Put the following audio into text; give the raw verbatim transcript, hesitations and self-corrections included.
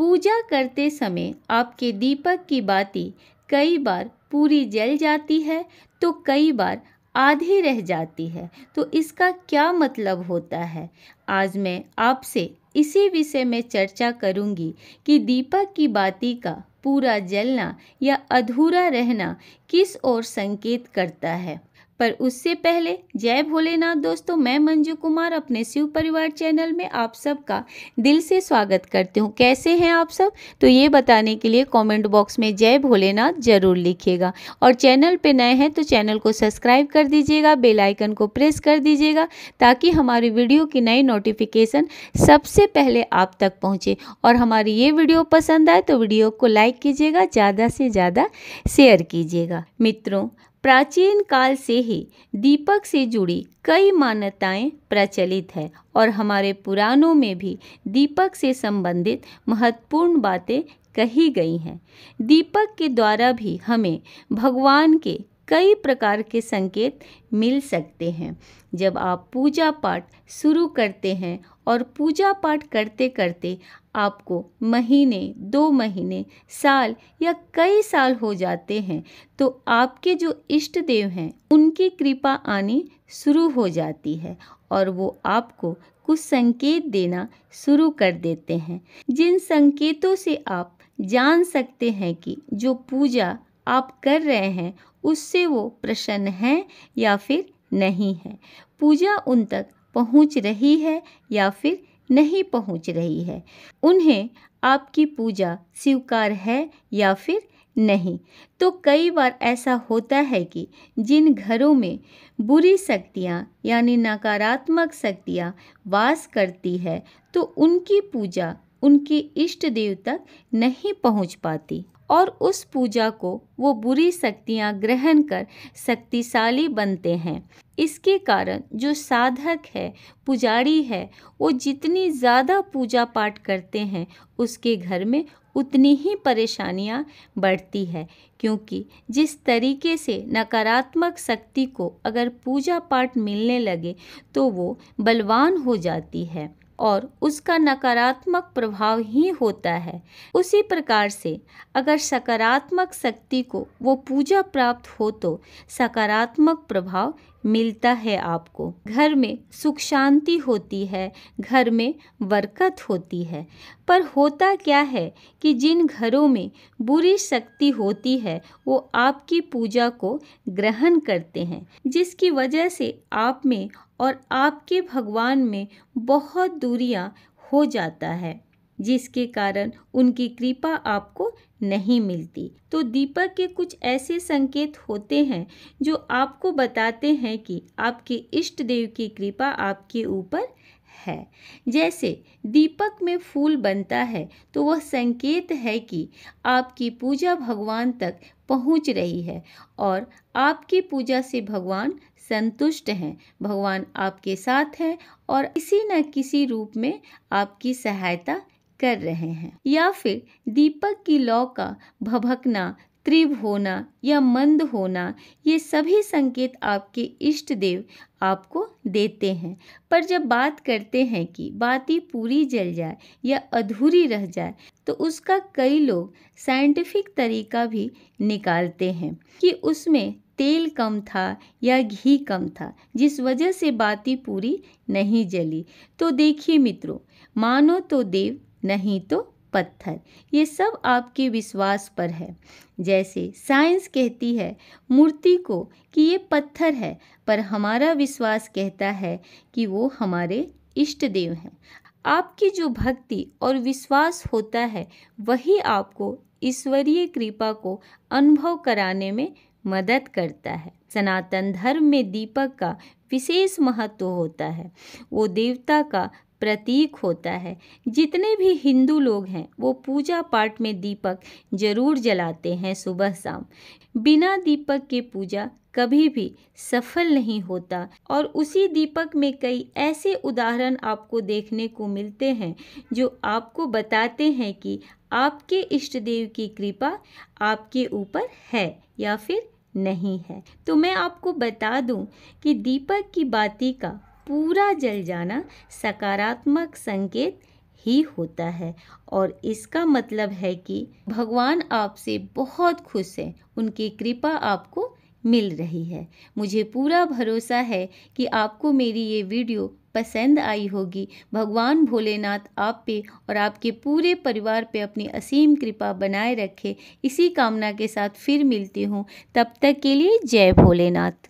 पूजा करते समय आपके दीपक की बाती कई बार पूरी जल जाती है तो कई बार आधी रह जाती है, तो इसका क्या मतलब होता है। आज मैं आपसे इसी विषय में चर्चा करूंगी कि दीपक की बाती का पूरा जलना या अधूरा रहना किस ओर संकेत करता है। पर उससे पहले जय भोलेनाथ दोस्तों, मैं मंजू कुमार अपने शिव परिवार चैनल में आप सबका दिल से स्वागत करती हूँ। कैसे हैं आप सब, तो ये बताने के लिए कमेंट बॉक्स में जय भोलेनाथ ज़रूर लिखिएगा, और चैनल पे नए हैं तो चैनल को सब्सक्राइब कर दीजिएगा, बेल आइकन को प्रेस कर दीजिएगा ताकि हमारी वीडियो की नई नोटिफिकेशन सबसे पहले आप तक पहुँचे। और हमारी ये वीडियो पसंद आए तो वीडियो को लाइक कीजिएगा, ज़्यादा से ज़्यादा शेयर कीजिएगा। मित्रों, प्राचीन काल से ही दीपक से जुड़ी कई मान्यताएं प्रचलित है और हमारे पुराणों में भी दीपक से संबंधित महत्वपूर्ण बातें कही गई हैं। दीपक के द्वारा भी हमें भगवान के कई प्रकार के संकेत मिल सकते हैं। जब आप पूजा पाठ शुरू करते हैं और पूजा पाठ करते करते आपको महीने, दो महीने, साल या कई साल हो जाते हैं तो आपके जो इष्ट देव हैं उनकी कृपा आनी शुरू हो जाती है और वो आपको कुछ संकेत देना शुरू कर देते हैं, जिन संकेतों से आप जान सकते हैं कि जो पूजा आप कर रहे हैं उससे वो प्रसन्न हैं या फिर नहीं है, पूजा उन तक पहुंच रही है या फिर नहीं पहुंच रही है, उन्हें आपकी पूजा स्वीकार है या फिर नहीं। तो कई बार ऐसा होता है कि जिन घरों में बुरी शक्तियाँ यानी नकारात्मक शक्तियाँ वास करती है तो उनकी पूजा उनके इष्ट देव तक नहीं पहुंच पाती और उस पूजा को वो बुरी शक्तियां ग्रहण कर शक्तिशाली बनते हैं। इसके कारण जो साधक है, पुजारी है, वो जितनी ज़्यादा पूजा पाठ करते हैं उसके घर में उतनी ही परेशानियां बढ़ती है, क्योंकि जिस तरीके से नकारात्मक शक्ति को अगर पूजा पाठ मिलने लगे तो वो बलवान हो जाती है और उसका नकारात्मक प्रभाव ही होता है। उसी प्रकार से अगर सकारात्मक शक्ति को वो पूजा प्राप्त हो तो सकारात्मक प्रभाव मिलता है, आपको घर में सुख शांति होती है, घर में बरकत होती है। पर होता क्या है कि जिन घरों में बुरी शक्ति होती है वो आपकी पूजा को ग्रहण करते हैं, जिसकी वजह से आप में और आपके भगवान में बहुत दूरियां हो जाता है, जिसके कारण उनकी कृपा आपको नहीं मिलती। तो दीपक के कुछ ऐसे संकेत होते हैं जो आपको बताते हैं कि आपके इष्ट देव की कृपा आपके ऊपर है। जैसे दीपक में फूल बनता है तो वह संकेत है कि आपकी पूजा भगवान तक पहुंच रही है और आपकी पूजा से भगवान संतुष्ट हैं, भगवान आपके साथ हैं और किसी न किसी रूप में आपकी सहायता कर रहे हैं। या फिर दीपक की लौ का भभकना, तीव्र होना या मंद होना, ये सभी संकेत आपके इष्ट देव आपको देते हैं। पर जब बात करते हैं कि बाती पूरी जल जाए या अधूरी रह जाए तो उसका कई लोग साइंटिफिक तरीका भी निकालते हैं कि उसमें तेल कम था या घी कम था, जिस वजह से बाती पूरी नहीं जली। तो देखिए मित्रों, मानो तो देव नहीं तो पत्थर, ये सब आपके विश्वास पर है। जैसे साइंस कहती है मूर्ति को कि ये पत्थर है, पर हमारा विश्वास कहता है कि वो हमारे इष्ट देव हैं। आपकी जो भक्ति और विश्वास होता है वही आपको ईश्वरीय कृपा को अनुभव कराने में मदद करता है। सनातन धर्म में दीपक का विशेष महत्व होता है, वो देवता का प्रतीक होता है। जितने भी हिंदू लोग हैं वो पूजा पाठ में दीपक जरूर जलाते हैं सुबह शाम। बिना दीपक के पूजा कभी भी सफल नहीं होता और उसी दीपक में कई ऐसे उदाहरण आपको देखने को मिलते हैं जो आपको बताते हैं कि आपके इष्ट देव की कृपा आपके ऊपर है या फिर नहीं है। तो मैं आपको बता दूं कि दीपक की बाती का पूरा जल जाना सकारात्मक संकेत ही होता है। और इसका मतलब है कि भगवान आपसे बहुत खुश हैं, उनकी कृपा आपको मिल रही है। मुझे पूरा भरोसा है कि आपको मेरी ये वीडियो पसंद आई होगी। भगवान भोलेनाथ आप पे और आपके पूरे परिवार पे अपनी असीम कृपा बनाए रखे, इसी कामना के साथ फिर मिलती हूँ। तब तक के लिए जय भोलेनाथ।